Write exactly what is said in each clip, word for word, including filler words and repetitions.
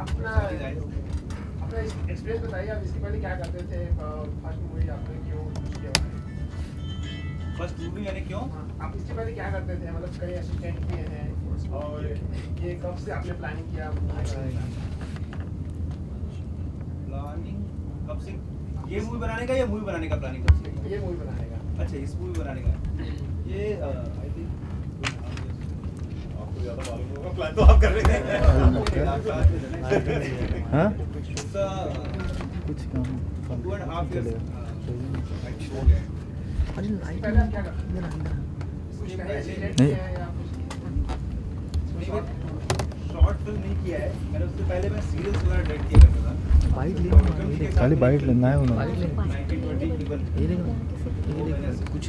Experience बताइए आप इसके पहले क्या करते थे, फर्स्ट मूवी आपने क्यों किया? फर्स्ट मूवी मैंने क्यों? आप इसके पहले क्या करते थे, मतलब कई असिस्टेंट किए हैं और ये कब से आपने प्लानिंग किया? प्लानिंग कब से? ये मूवी बनाने का या मूवी बनाने का प्लानिंग कब से? ये मूवी बनाने का। अच्छा, इस मूवी बनाने का ये आई थिंक आपको ज़्यादा मालूम होगा, प्लान तो आप कर रहे हैं। हाँ कुछ काम शॉर्ट फिल्म नहीं किया है मैंने। उससे पहले मैं सीरियल्स वगैरह डायरेक्ट किया करता था। बाइट लेना है उन्होंने, कुछ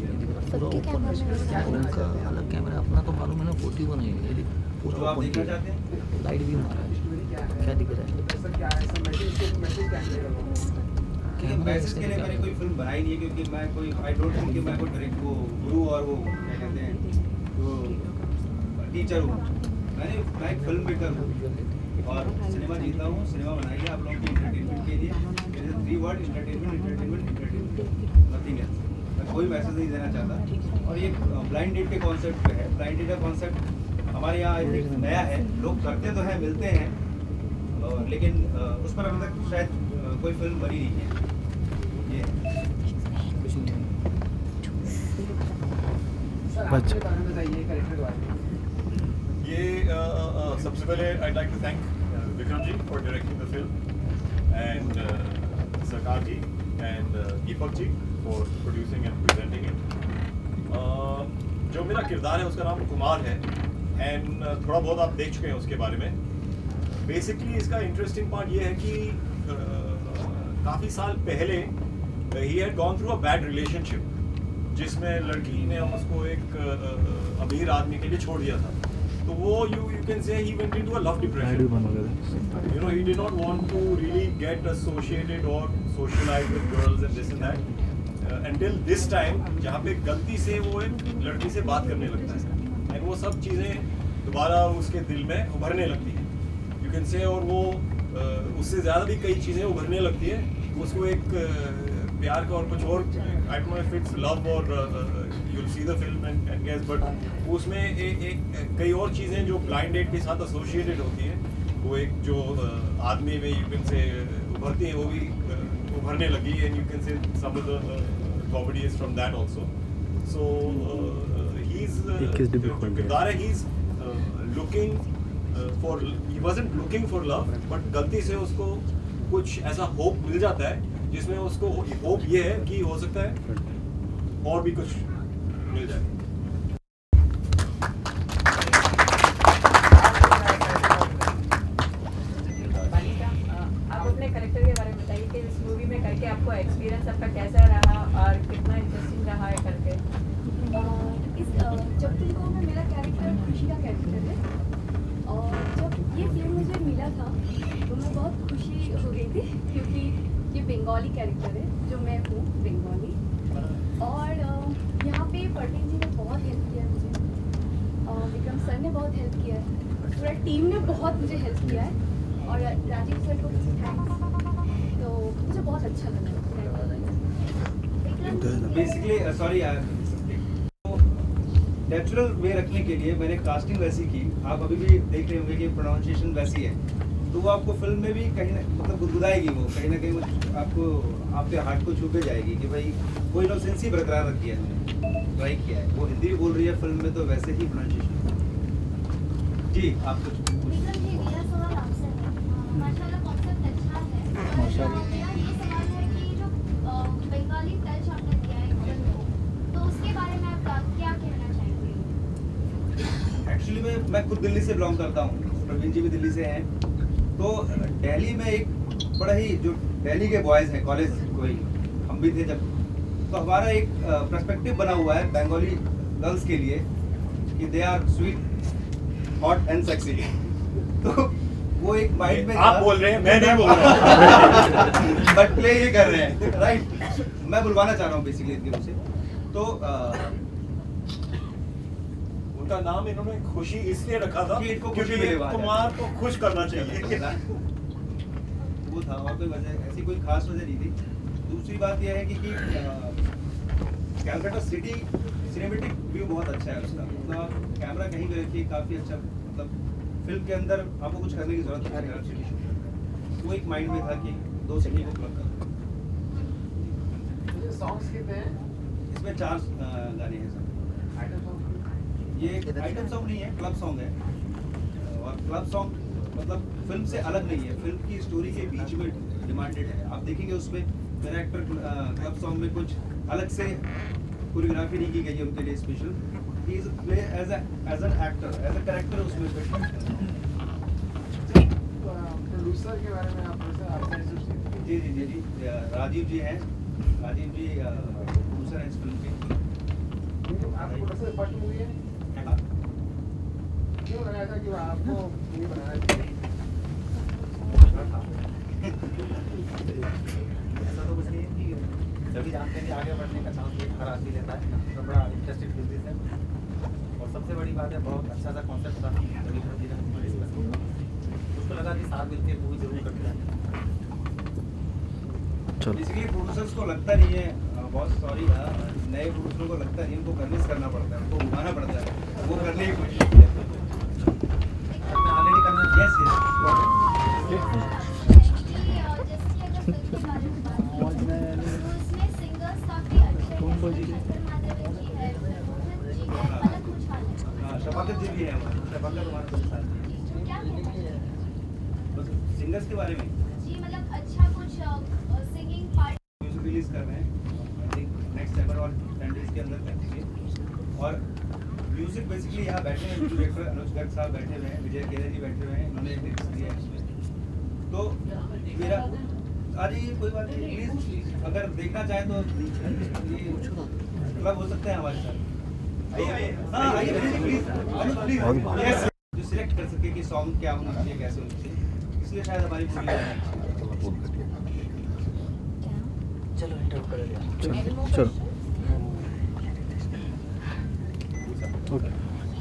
उनका अलग कैमरा, अपना तो मालूम है ना, फोर्टी वन है, लाइट भी मारा है, क्या दिख रहा है? क्या है सब मैसेज के मैसेज क्या है कि मैसेज के लिए मैंने कोई फिल्म बनाई नहीं है, क्योंकि मैं कोई आई डोंट थिंक कि मैं कोई डायरेक्ट को गुरु और वो क्या कहते हैं वो टीचर हूँ। मैंने मैं एक फिल्म मेकर हूँ और सिनेमा जीता हूँ। सिनेमा बनाइए आप लोगों के एंटरटेनमेंट के लिए। Three word entertainment entertainment entertainment nothing else. मैं कोई मैसेज नहीं देना चाहता। और ये ब्लाइंड डेट के कॉन्सेप्ट पे है। ब्लाइंड डेट का कॉन्सेप्ट हमारे यहाँ आई थिंक नया है। लोग करते तो हैं, मिलते हैं, लेकिन उस पर अभी तक शायद कोई फिल्म बनी नहीं है। ये बच्चे ये सबसे पहले I like to thank Vikram ji for directing the film and Sarkar ji and Deepak ji for producing and presenting it. जो मेरा किरदार है उसका नाम कुमार है एंड थोड़ा बहुत आप देख चुके हैं उसके बारे में। बेसिकली इसका इंटरेस्टिंग पार्ट ये है कि uh, काफ़ी साल पहले ही had gone through a bad relationship, जिसमें लड़की ने उसको एक uh, अमीर आदमी के लिए छोड़ दिया था। तो वो you you can say he went into a love depression. You know he did not want to really get associated और socialize with girls and this and that until this time, जहाँ पे गलती से वो एक लड़की से बात करने लगता है एंड वो सब चीज़ें दोबारा उसके दिल में उभरने लगती हैं से। और वो उससे ज़्यादा भी कई चीज़ें उभरने लगती है। उसको एक प्यार का और कुछ और I don't know if it's love और you will see the film and guess, but उसमें एक कई और चीज़ें जो ब्लाइंड डेट के साथ एसोसिएटेड होती हैं, वो एक जो आदमी में यू कैन से उभरती है वो भी उभरने लगी and you can say some of the comedy is from that also. So he is किरदार है, he is looking for he wasn't looking for love, but गलती से उसको कुछ ऐसा होप मिल जाता है जिसमें उसको होप ये है कि हो सकता है और भी कुछ मिल जाए। आप अपने कैरेक्टर के बारे में बताइए कि इस मूवी में करके आपको एक्सपीरियंस आपका कैसा रहा और कितना इंटरेस्टिंग रहा है करके। जब तुमको में मेरा कैरेक्टर खुशी का कैरेक्टर है और जब ये फिल्म मुझे मिला था तो मैं बहुत खुशी हो गई थी, क्योंकि ये बंगाली कैरेक्टर है जो मैं हूँ बंगाली। और यहाँ पे प्रवीण जी ने बहुत हेल्प किया है मुझे, और विक्रम सर ने बहुत हेल्प किया है, पूरा टीम ने बहुत मुझे हेल्प किया है, और राजीव सर को तो मुझे बहुत अच्छा लगा। सॉरी नेचुरल वे रखने के लिए मैंने कास्टिंग वैसी की। आप अभी भी देख रहे होंगे कि प्रोनाउंसिएशन वैसी है, तो वो आपको फिल्म में भी कहीं ना मतलब गुदगुदाएगी। वो कहीं ना कहीं आपको आपके हार्ट को छू के जाएगी कि भाई वो इनोसेंस ही बरकरार रखी है, ट्राई किया है। वो हिंदी भी बोल रही है फिल्म में, तो वैसे ही प्रोनाउंसिएशन। जी आप एक्चुअली में मैं खुद दिल्ली से बिलोंग करता हूँ, प्रवीण जी भी दिल्ली से हैं, तो दिल्ली में एक बड़ा ही जो दिल्ली के बॉयज़ हैं कॉलेज को ही, हम भी थे जब, तो हमारा एक पर्सपेक्टिव बना हुआ है बंगाली गर्ल्स के लिए कि they are sweet hot and sexy. तो वो एक माइंड में आप बोल रहे हैं, मैं नहीं बोल रहा बट प्ले ये कर रहे हैं राइट। मैं बुलवाना चाह रहा हूँ बेसिकली इनके मुझसे। तो आ, उनका नाम इन्होंने खुशी इसलिए रखा था क्योंकि कुमार को खुश करना चाहिए। वो था, और कोई वजह ऐसी कोई खास वजह नहीं थी। दूसरी बात यह है कि, कि कैलकाटा सिटी सिनेमेटिक व्यू बहुत अच्छा है उसका, मतलब कैमरा कहीं गए कि काफ़ी अच्छा, मतलब फिल्म के अंदर आपको कुछ करने की जरूरत नहीं है, सिटी शूट करना है। वो एक माइंड में था कि दो सिटी को प्लग कर। सॉन्ग्स कितने हैं इसमें? चार गाने हैं सर। ये आइटम सॉन्ग नहीं है, क्लब सॉन्ग है, और क्लब सॉन्ग मतलब फिल्म से अलग नहीं है, फिल्म की स्टोरी के बीच में डिमांडेड है। आप देखेंगे उसमें मेरा एक्टर क्लब सॉन्ग में कुछ अलग से कोरियोग्राफी नहीं की गई है उनके लिए special. He is play as as an actor, as a character उसमें स्पेशल। लुश सर के बारे में आप सर? जी जी जी जी राजीव जी हैं, राजीव जी लुश सर इस फिल्म के। आपको लुश सर फर्स्ट मूवी है, क्यों लगा था कि आपको मूवी बनाना चाहिए? ऐसा तो कुछ नहीं है कि सभी जानते हैं कि आगे बढ़ने का चांस एक हर आदमी लेता है, तो बड़ा इंटरेस्टेड बिजनेस है। और सबसे बड़ी बात है, बहुत अच्छा सा कॉन्सेप्ट था, उसको लगा कि साथ मिलकर मूवी जरूर करते हैं। इसलिए प्रोड्यूसर्स को लगता नहीं है, बहुत सॉरी नए प्रोड्यूसरों को लगता नहीं, उनको कन्विंस करना पड़ता है, उनको घुमाना पड़ता है, वो करने की कोशिश करते। उसमें सिंगर्स काफी अच्छे हैं, माधव जी है, शबाकर जी भी है, शबाकर हमारे साथ। क्या बस सिंगर्स के बारे में जी, मतलब अच्छा कुछ सिंगिंग पार्ट म्यूजिक रिलीज कर रहे हैं, आई थिंक नेक्स्ट सेवन और टेन डेज के अंदर करेंगे। और म्यूजिक बेसिकली यहाँ बैठे हैं डायरेक्टर अनुज गर्ग साहब बैठे हुए हैं, विजय केदारी बैठे हुए हैं, उन्होंने लिरिक्स दिया है इसमें। तो मेरा आज ये कोई बात नहीं, प्लीज अगर देखना चाहे तो मतलब हो सकते हैं हमारे साथ। आइए आइए प्लीज प्लीज जो सिलेक्ट कर सके कि सॉन्ग क्या होना चाहिए, कैसे होना चाहिए, इसलिए शायद हमारी चलो इंटरव्यू कर लिया। चलो ओके,